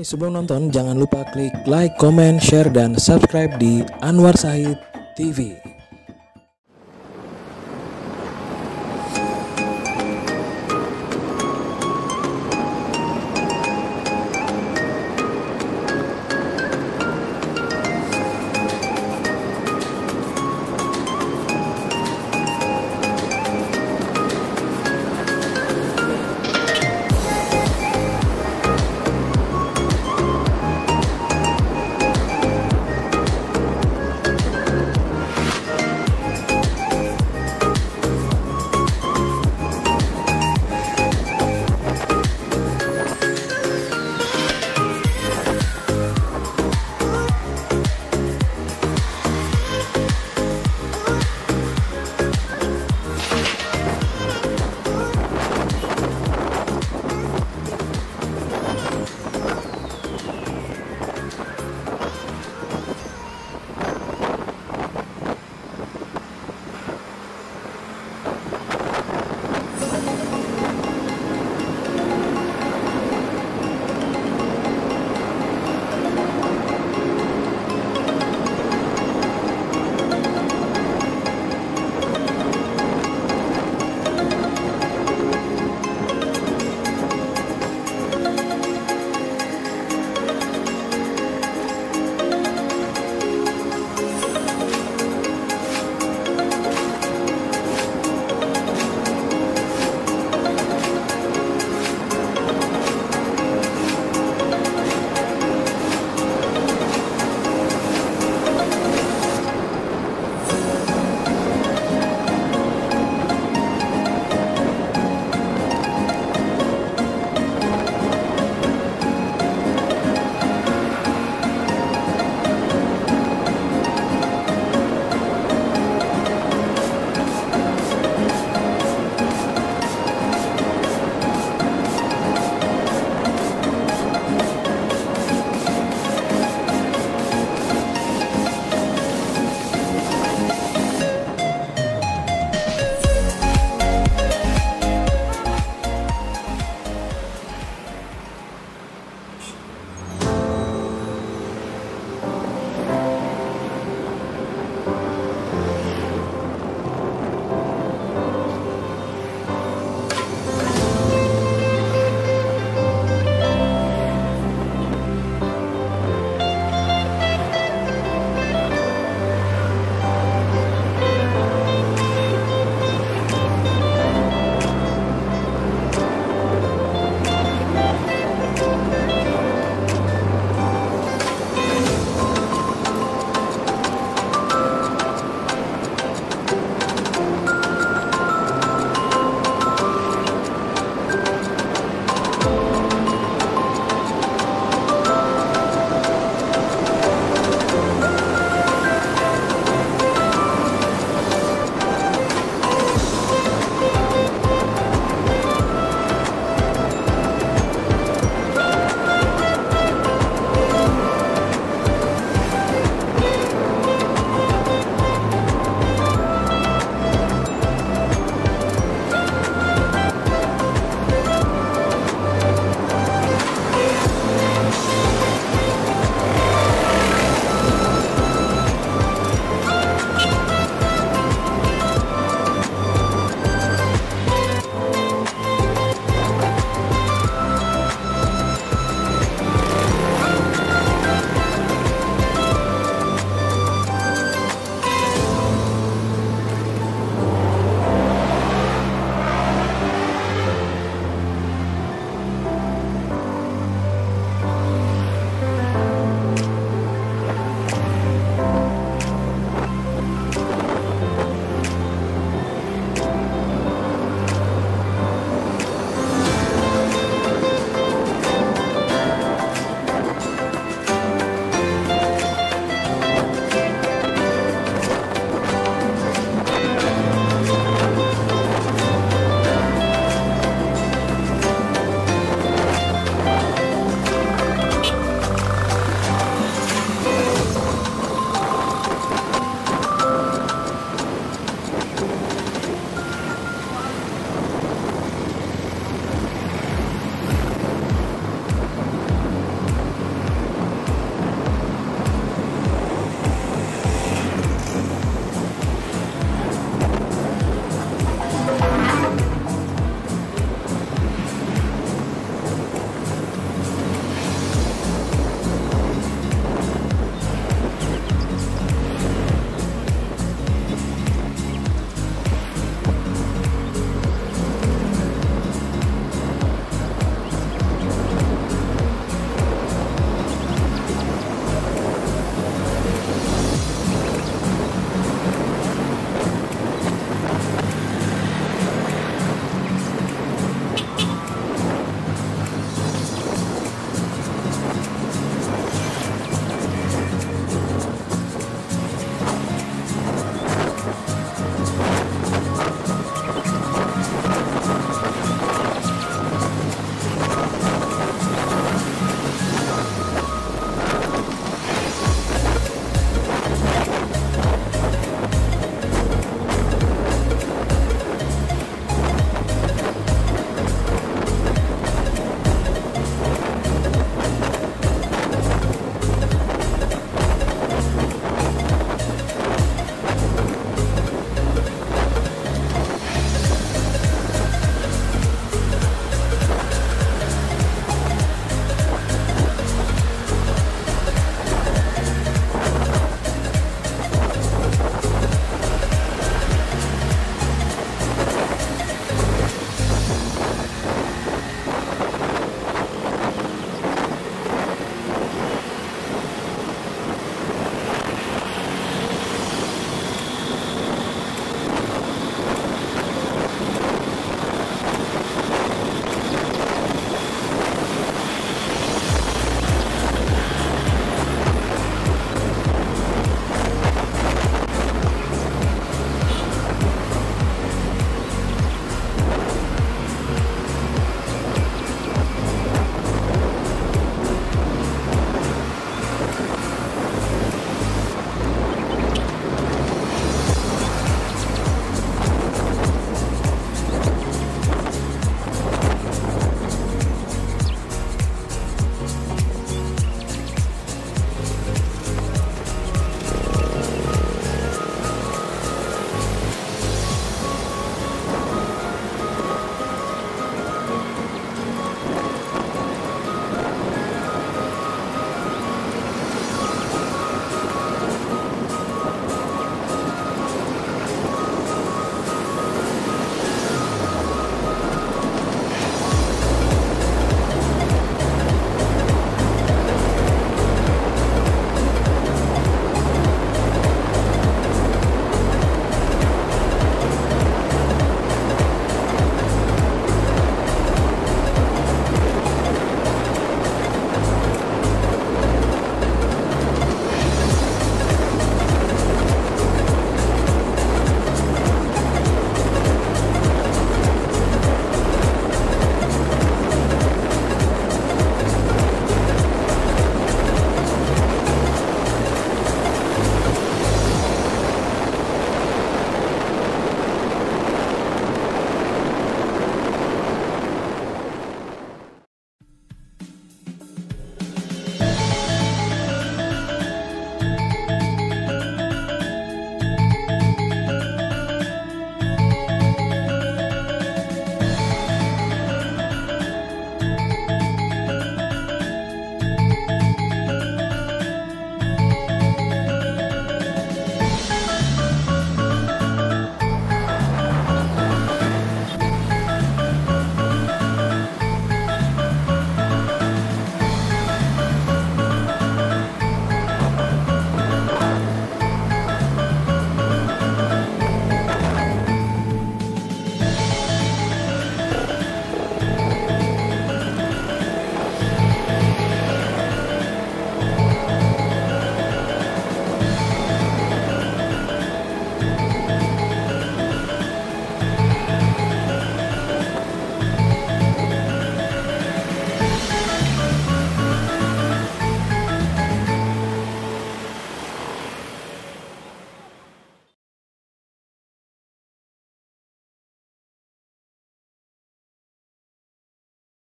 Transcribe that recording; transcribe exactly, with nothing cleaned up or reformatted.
Hai, sebelum nonton jangan lupa klik like, comment, share, dan subscribe di Anwar Sahid T V.